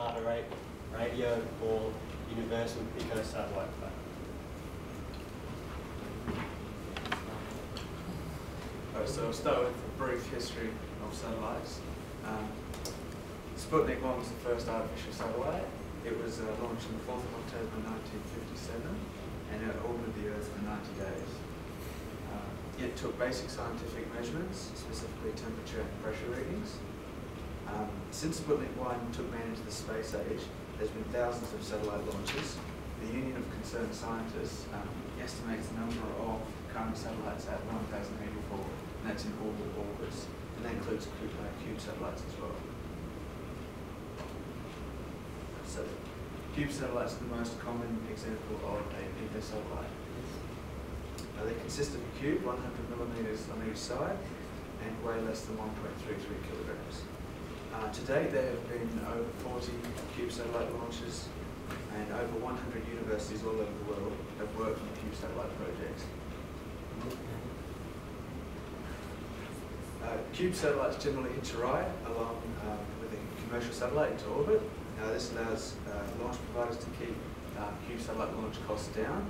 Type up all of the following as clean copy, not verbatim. Satellite radio or universal pico satellite phone. Right, so I'll start with a brief history of satellites. Sputnik 1 was the first artificial satellite. It was launched on the 4th of October 1957 and it orbited the Earth for 90 days. It took basic scientific measurements, specifically temperature and pressure readings. Since Sputnik 1 took man into the space age, there's been thousands of satellite launches. The Union of Concerned Scientists estimates the number of current satellites at 1,084, and that's in all the orbits. And that includes Cube satellites as well. So, Cube satellites are the most common example of a pico satellite. They consist of a cube, 100 millimeters on each side, and weigh less than 1.33 kilograms. To date, there have been over 40 cube satellite launches, and over 100 universities all over the world have worked on cube satellite projects. Cube satellites generally hitch a ride along with a commercial satellite into orbit. This allows launch providers to keep cube satellite launch costs down.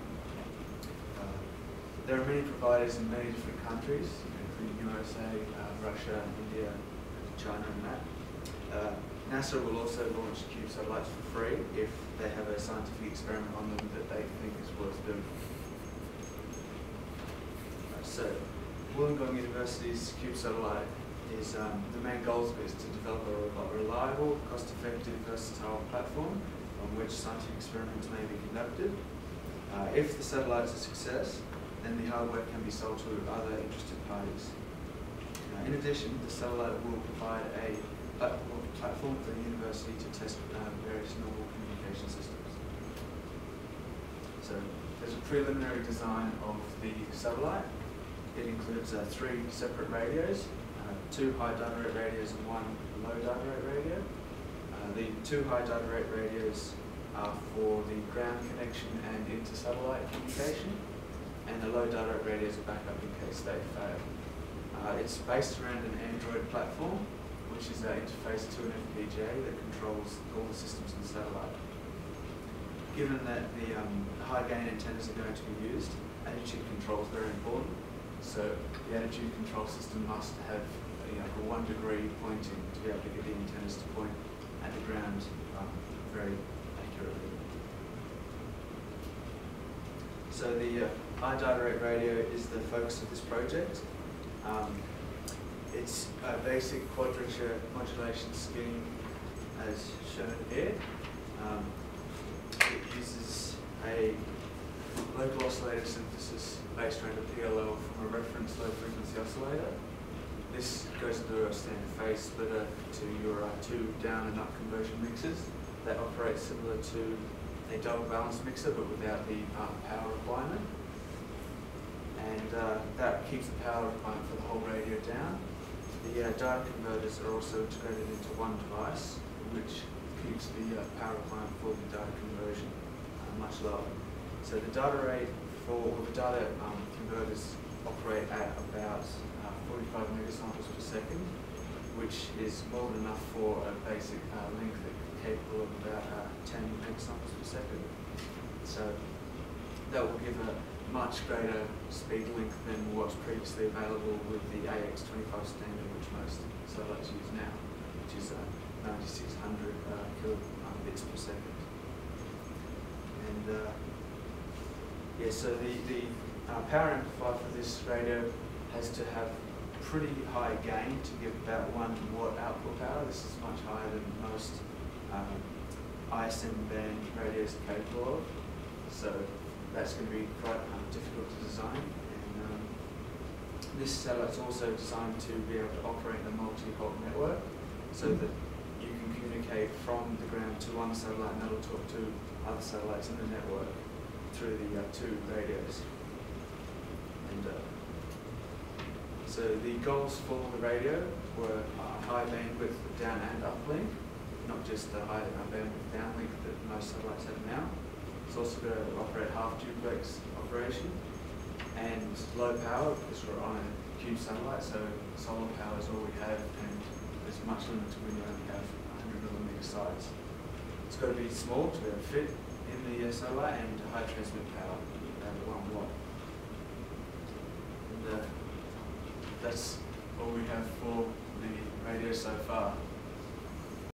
There are many providers in many different countries, including USA, Russia, India, China, and that. NASA will also launch cube satellites for free if they have a scientific experiment on them that they think is worth doing. So, Wollongong University's cube satellite is the main goal of it is to develop a reliable, cost-effective, versatile platform on which scientific experiments may be conducted. If the satellite is a success, then the hardware can be sold to other interested parties. In addition, the satellite will provide a platform for the university to test various novel communication systems. So there's a preliminary design of the satellite. It includes three separate radios, two high data rate radios and one low data rate radio. The two high data rate radios are for the ground connection and inter-satellite communication, and the low data rate radios are backup in case they fail. It's based around an Android platform, which is interfaced to an FPGA that controls all the systems in the satellite. Given that the high gain antennas are going to be used, attitude control is very important. So the attitude control system must have a 1 degree pointing to be able to get the antennas to point at the ground very accurately. So the iDirectRate radio is the focus of this project. It's a basic quadrature modulation scheme as shown here. It uses a local oscillator synthesis based around a PLL from a reference low frequency oscillator. This goes into a standard phase splitter to your two down and up conversion mixers that operate similar to a double balance mixer but without the power requirement. And that keeps the power requirement for the whole radio down. The data converters are also integrated into one device, which keeps the power requirement for the data conversion much lower. So the data rate for all the data converters operate at about 45 megasamples per second, which is more than enough for a basic link that's capable of about 10 megasamples per second. So that will give a much greater speed link than what's previously available with the AX 25 standard, which most satellites use now, which is 9,600 kilobits per second. And yeah, so the power amplifier for this radio has to have pretty high gain to give about 1 watt output power. This is much higher than most ISM band radios are capable of. So that's going to be quite difficult to design. And this satellite's also designed to be able to operate a multi-hop network so that you can communicate from the ground to one satellite and that'll talk to other satellites in the network through the two radios. And so the goals for the radio were high bandwidth down and uplink, not just the high bandwidth downlink that most satellites have now. It's also going to operate half-duplex operation and low power because we're on a cube satellite, so solar power is all we have and there's much limited when you only have 100 millimeter size. It's got to be small to be able to fit in the solar and high transmit power at 1 watt. And that's all we have for the radio so far.